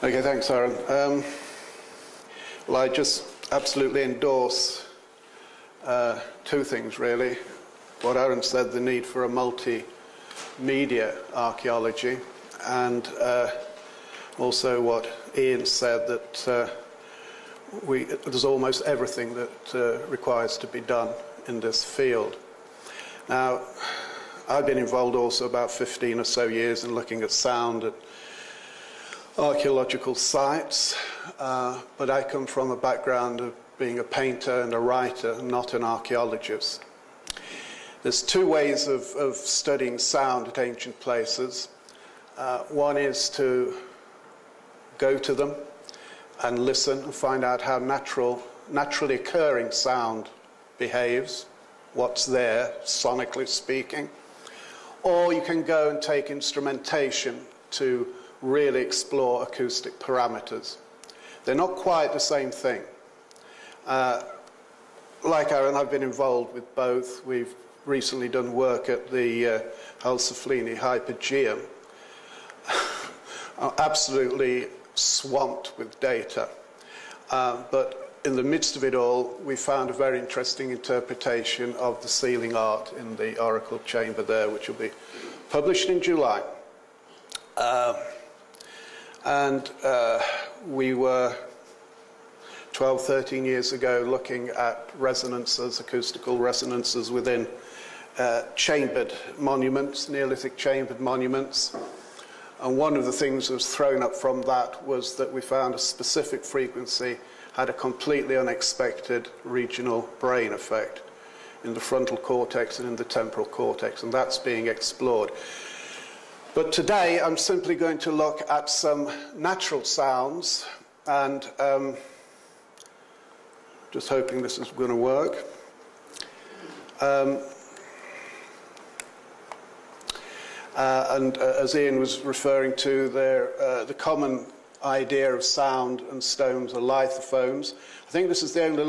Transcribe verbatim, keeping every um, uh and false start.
Okay, thanks, Aaron. Um, well, I just absolutely endorse uh, two things, really. What Aaron said, the need for a multimedia archaeology, and uh, also what Ian said, that uh, we, there's almost everything that uh, requires to be done in this field. Now, I've been involved also about fifteen or so years in looking at sound and archaeological sites, uh, but I come from a background of being a painter and a writer, not an archaeologist. There's two ways of, of studying sound at ancient places. Uh, one is to go to them and listen and find out how natural, naturally occurring sound behaves, what's there, sonically speaking. Or you can go and take instrumentation to really explore acoustic parameters. They're not quite the same thing. Uh, like Aaron, I've been involved with both. We've recently done work at the uh, Hal Saflieni Hypogeum, absolutely swamped with data. Uh, but in the midst of it all, we found a very interesting interpretation of the ceiling art in the Oracle Chamber there, which will be published in July. Uh, and uh, we were twelve, thirteen years ago looking at resonances, acoustical resonances within uh, chambered monuments, Neolithic chambered monuments. And one of the things that was thrown up from that was that we found a specific frequency had a completely unexpected regional brain effect in the frontal cortex and in the temporal cortex, and that's being explored. But today I'm simply going to look at some natural sounds, and um, just hoping this is going to work. Um, Uh, and uh, as Ian was referring to, there, uh, the common idea of sound and stones are lithophones. I think this is the only